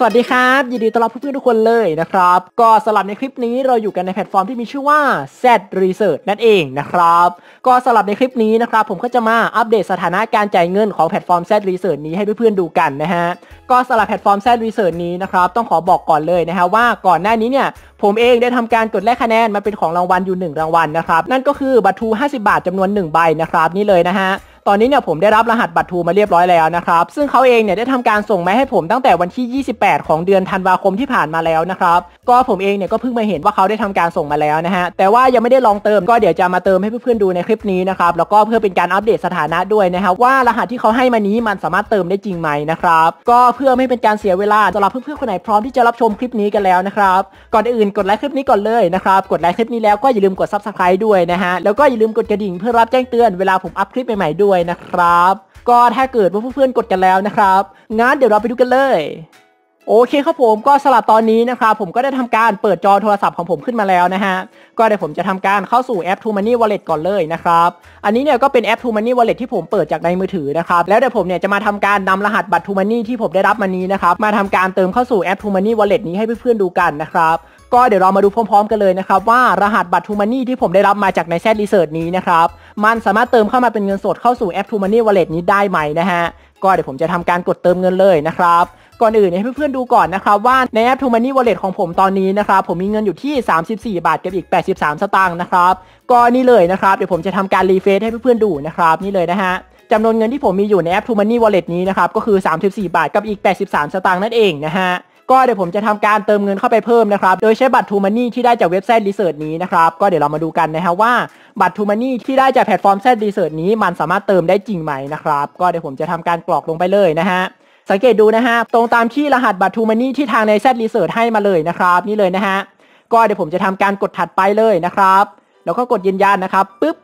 สวัสดีครับยินดีต้อนรับเพื่อนๆทุกคนเลยนะครับก็สำหรับในคลิปนี้เราอยู่กันในแพลตฟอร์มที่มีชื่อว่า Z-Research นั่นเองนะครับก็สำหรับในคลิปนี้นะครับผมก็จะมาอัปเดตสถานะการจ่ายเงินของแพลตฟอร์ม Z-Research นี้ให้เพื่อนๆดูกันนะฮะก็สำหรับแพลตฟอร์ม Z-Research นี้นะครับต้องขอบอกก่อนเลยนะฮะว่าก่อนหน้านี้เนี่ยผมเองได้ทำการกดแลกคะแนนมาเป็นของรางวัลอยู่1รางวัลนะครับนั่นก็คือบัตรทู50บาทจำนวน1ใบนะครับนี่เลยนะฮะตอนนี้เนี่ยผมได้รับรหัสบัตรทูมาเรียบร้อยแล้วนะครับซึ่งเขาเองเนี่ยได้ทำการส่งมาให้ผมตั้งแต่วันที่28ของเดือนธันวาคมที่ผ่านมาแล้วนะครับก็ผมเองเนี่ยก็เพิ่งมาเห็นว่าเขาได้ทำการส่งมาแล้วนะฮะแต่ว่ายังไม่ได้ลองเติมก็เดี๋ยวจะมาเติมให้เพื่อนๆดูในคลิปนี้นะครับแล้วก็เพื่อเป็นการอัปเดตสถานะด้วยนะครับว่ารหัสที่เขาให้มานี้มันสามารถเติมได้จริงไหมนะครับก็เพื่อไม่เป็นการเสียเวลาสำหรับเพื่อนๆคนไหนพร้อมที่จะรับชมคลิปนี้กันแล้วนะครับก่อนอื่นกดไลค์คลิปนี้ก่อนเลยนะครับกดไลค์คลิปนี้แล้วก็อย่าลืมกด Subscribe ด้วยนะฮะแล้วก็อย่าลืมกดกระดิ่งเพื่อรับแจ้งเตือนเวลาผมอัพคลิปใหม่ๆด้วยนะครับก็ถ้าเกิดว่าเพื่อนๆกดกันแล้วนะครับงั้นเดี๋ยวเราไปดูกันเลยโอเคครับผมก็สำหรับตอนนี้นะครับผมก็ได้ทำการเปิดจอโทรศัพท์ของผมขึ้นมาแล้วนะฮะก็เดี๋ยวผมจะทำการเข้าสู่แอป Toomoney Wallet ก่อนเลยนะครับอันนี้เนี่ยก็เป็นแอป Toomoney Wallet ที่ผมเปิดจากในมือถือนะครับแล้วเดี๋ยวผมเนี่ยจะมาทำการนำรหัสบัตร Toomoney ที่ผมได้รับมานี้นะครับมาทำการเติมเข้าสู่แอป Toomoney Wallet นี้ให้เพื่อนๆดูกันนะครับก็เดี๋ยวเรามาดูพร้อมๆกันเลยนะครับว่ารหัสบัตร Toomoney ที่ผมได้รับมาจากใน Z-Research นี้นะครับมันสามารถเติมเข้ามาเป็นเงินสดเข้าสู่แอป Toomoney Wallet นี้ได้ไหมนะฮะก็เดี๋ยวผมจะทำการกดเติมเงินเลยนะครับก่อนอื่นให้เพื่อนๆดูก่อนนะครับว่าในแอป Toomoney Wallet ของผมตอนนี้นะครับผมมีเงินอยู่ที่34บาทกับอีก83สตางค์นะครับก็นี่เลยนะครับเดี๋ยวผมจะทำการรีเฟรชให้เพื่อนๆดูนะครับนี่เลยนะฮะจำนวนเงินที่ผมมีอยู่ในแอป Toomoney Wallet นี้นะครับก็คือ34บาทกับอีก83สตางค์นั่นเองนะฮะก็เดี๋ยวผมจะทำการเติมเงินเข้าไปเพิ่มนะครับโดยใช้บัตร Toomoney ที่ได้จากเว็บไซต์ Z-Research นี้นะครับก็เดี๋ยวเรามาดูกันนะฮะว่าบัตร Toomoney ที่ได้จากแพลตฟอร์ม Z-Research นี้มันสามารถเติมได้จริงไหมนะครับก็เดี๋ยวผมจะทำการกรอกลงไปเลยนะฮะสังเกตดูนะฮะตรงตามที่รหัสบัตร Toomoney ที่ทางใน Z-Research ให้มาเลยนะครับนี่เลยนะฮะก็เดี๋ยวผมจะทำการกดถัดไปเลยนะครับแล้วก็กดยืนยันนะครับปึ๊บ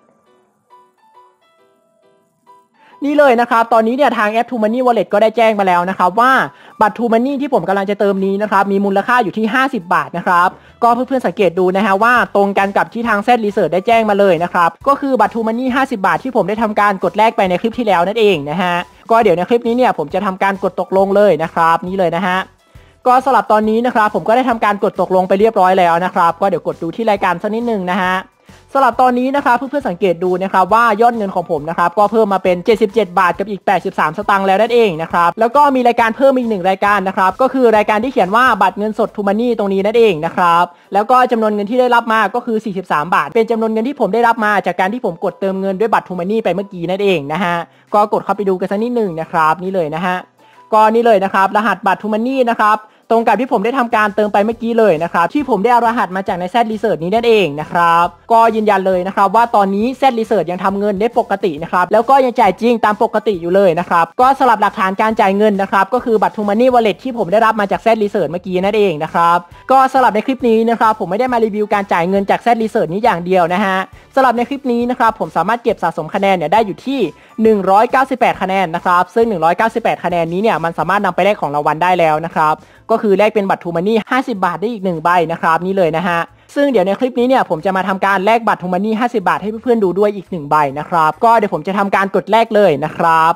นี่เลยนะครับตอนนี้เนี่ยทางแอป Toomoney Wallet ก็ได้แจ้งมาแล้วนะครับว่าบัตร Toomoney ที่ผมกำลังจะเติมนี้นะครับมีมูลค่าอยู่ที่50บาทนะครับก็เพื่อนๆสังเกตดูนะฮะว่าตรงกันกับที่ทาง Z-Research ได้แจ้งมาเลยนะครับก็คือบัตร Toomoney 50บาทที่ผมได้ทำการกดแลกไปในคลิปที่แล้วนั่นเองนะฮะก็เดี๋ยวในคลิปนี้เนี่ยผมจะทำการกดตกลงเลยนะครับนี่เลยนะฮะก็สำหรับตอนนี้นะครับผมก็ได้ทำการกดตกลงไปเรียบร้อยแล้วนะครับก็เดี๋ยวกดดูที่รายการสักนิดนึงนะฮะสำหรับตอนนี้นะคะเพื่อนๆสังเกตดูนะครับว่ายอดเงินของผมนะครับก็เพิ่มมาเป็น77บาทกับอีก83สตางค์แล้วนั่นเองนะครับแล้วก็มีรายการเพิ่มอีก1รายการนะครับก็คือรายการที่เขียนว่าบัตรเงินสด Toomoney ตรงนี้นั่นเองนะครับแล้วก็จำนวนเงินที่ได้รับมาก็คือ43บาทเป็นจำนวนเงินที่ผมได้รับมาจากการที่ผมกดเติมเงินด้วยบัตร Toomoney ไปเมื่อกี้นั่นเองนะฮะก็กดเข้าไปดูกันสักนิดหนึ่งนะครับนี่เลยนะฮะก็นี่เลยนะครับรหัสบัตร Toomoney นะครับตรงกับที่ผมได้ทำการเติมไปเมื่อกี้เลยนะครับที่ผมได้เอารหัสมาจากใน Z-Research นี้นั่นเองนะครับก็ยืนยันเลยนะครับว่าตอนนี้ Z-Research ยังทำเงินได้ปกตินะครับแล้วก็ยังจ่ายจริงตามปกติอยู่เลยนะครับก็สำหรับหลักฐานการจ่ายเงินนะครับก็คือบัตร Toomoney Wallet ที่ผมได้รับมาจาก Z-Research เมื่อกี้นั่นเองนะครับก็สำหรับในคลิปนี้นะครับผมไม่ได้มารีวิวการจ่ายเงินจาก Z-Research นี้อย่างเดียวนะฮะสำหรับในคลิปนี้นะครับผมสามารถเก็บสะสมคะแนนเนี่ยได้อยู่ที่198คะแนนนะครับซึ่ง198คะแนนนี้เนี่ยมันสามารถนำไปแลกของรางวัลได้แล้วนะครับก็คือแลกเป็นบัตร Toomoney 50บาทได้อีก1ใบนะครับนี่เลยนะฮะซึ่งเดี๋ยวในคลิปนี้เนี่ยผมจะมาทำการแลกบัตร Toomoney 50บาทให้เพื่อนๆดูด้วยอีก1ใบนะครับก็เดี๋ยวผมจะทำการกดแลกเลยนะครับ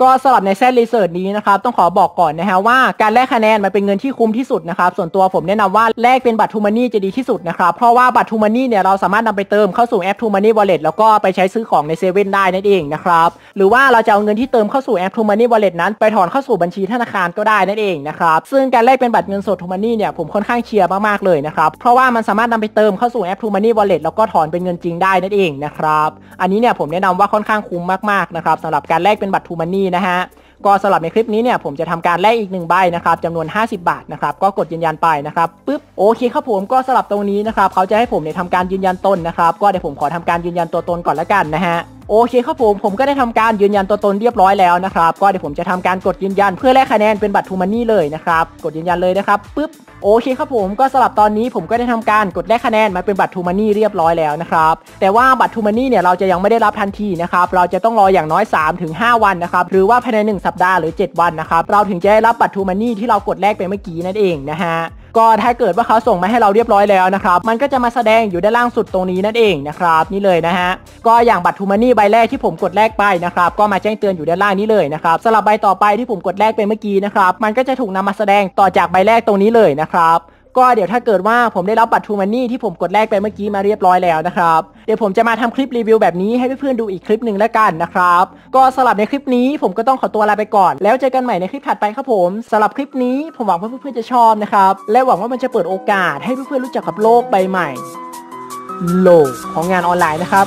ก็สำหรับใน Z-Research นี้นะครับต้องขอบอกก่อนนะฮะว่าการแลกคะแนนมันเป็นเงินที่คุ้มที่สุดนะครับส่วนตัวผมแนะนำว่าแลกเป็นบัตร Toomoney จะดีที่สุดนะครับเพราะว่าบัตร Toomoney เนี่ยเราสามารถนำไปเติมเข้าสู่แอป Toomoney Wallet แล้วก็ไปใช้ซื้อของในเซเว่นได้นั่นเองนะครับหรือว่าเราจะเอาเงินที่เติมเข้าสู่แอป Toomoney Wallet นั้นไปถอนเข้าสู่บัญชีธนาคารก็ได้นั่นเองนะครับซึ่งการแลกเป็นบัตรเงินสด Toomoney เนี่ยผมค่อนข้างเชียร์มากๆเลยนะครับเพราะว่ามันสามารถนำไปเติมเข้าสู่แอป Toomoney Wallet แล้วก็ถอนเป็นเงินจริงได้นั่นเองนะครับอันนี้เนี่ยผมแนะนำว่าค่อนข้างคุ้มมากๆนะครับสำหรับการแลกเป็นบัตร Toomoneyนะฮะก็สำหรับในคลิปนี้เนี่ยผมจะทำการแลกอีก1ใบนะครับจำนวน50บาทนะครับก็กดยืนยันไปนะครับปึ๊บโอเคครับผมก็สำหรับตรงนี้นะครับเขาจะให้ผมเนี่ยทำการยืนยันตนนะครับก็เดี๋ยวผมขอทำการยืนยันตัวตนก่อนละกันนะฮะโอเคครับผมก็ได้ทำการยืนยันตัวตนเรียบร้อยแล้วนะครับก็เดี๋ยวผมจะทำการกดยืนยันเพื่อแลกคะแนนเป็นบัตร Toomoney เลยนะครับกดยืนยันเลยนะครับปึ๊บโอเคครับผมก็สำหรับตอนนี้ผมก็ได้ทำการกดแลกคะแนนมาเป็นบัตร Toomoney เรียบร้อยแล้วนะครับแต่ว่าบัตร Toomoney เนี่ยเราจะยังไม่ได้รับทันทีนะครับเราจะต้องรออย่างน้อย 3-5 วันนะครับหรือว่าภายใน1สัปดาห์หรือ7วันนะครับเราถึงจะได้รับบัตร Toomoney ที่เรากดแลกไปเมื่อกี้นั่นเองนะฮะ ก็ถ้าเกิดว่าเขาส่งมาให้เราเรียบร้อยแล้วนะครับมันก็จะมาแสดงอยู่ด้านล่างสุดตรงนี้นั่นเองนะครับนี่เลยนะฮะก็อย่างบัตร Toomoney ใบแรกที่ผมกดแลกไปนะครับก็มาแจ้งเตือนอยู่ด้านล่างนี้เลยนะครับสำหรับใบต่อไปที่ผมกดแลกไปเมื่อกี้นะครับมันก็จะถูกนำมาแสดงต่อจากใบแรกตรงนี้เลยนะครับก็เดี๋ยวถ้าเกิดว่าผมได้รับบัตร Toomoney ที่ผมกดแลกไปเมื่อกี้มาเรียบร้อยแล้วนะครับเดี๋ยวผมจะมาทำคลิปรีวิวแบบนี้ให้เพื่อนๆดูอีกคลิปหนึ่งแล้วกันนะครับก็สำหรับในคลิปนี้ผมก็ต้องขอตัวลาไปก่อนแล้วเจอกันใหม่ในคลิปถัดไปครับผมสำหรับคลิปนี้ผมหวังว่าเพื่อนๆจะชอบนะครับและหวังว่ามันจะเปิดโอกาสให้เพื่อนๆรู้จักกับโลกใบใหม่โลกของงานออนไลน์นะครับ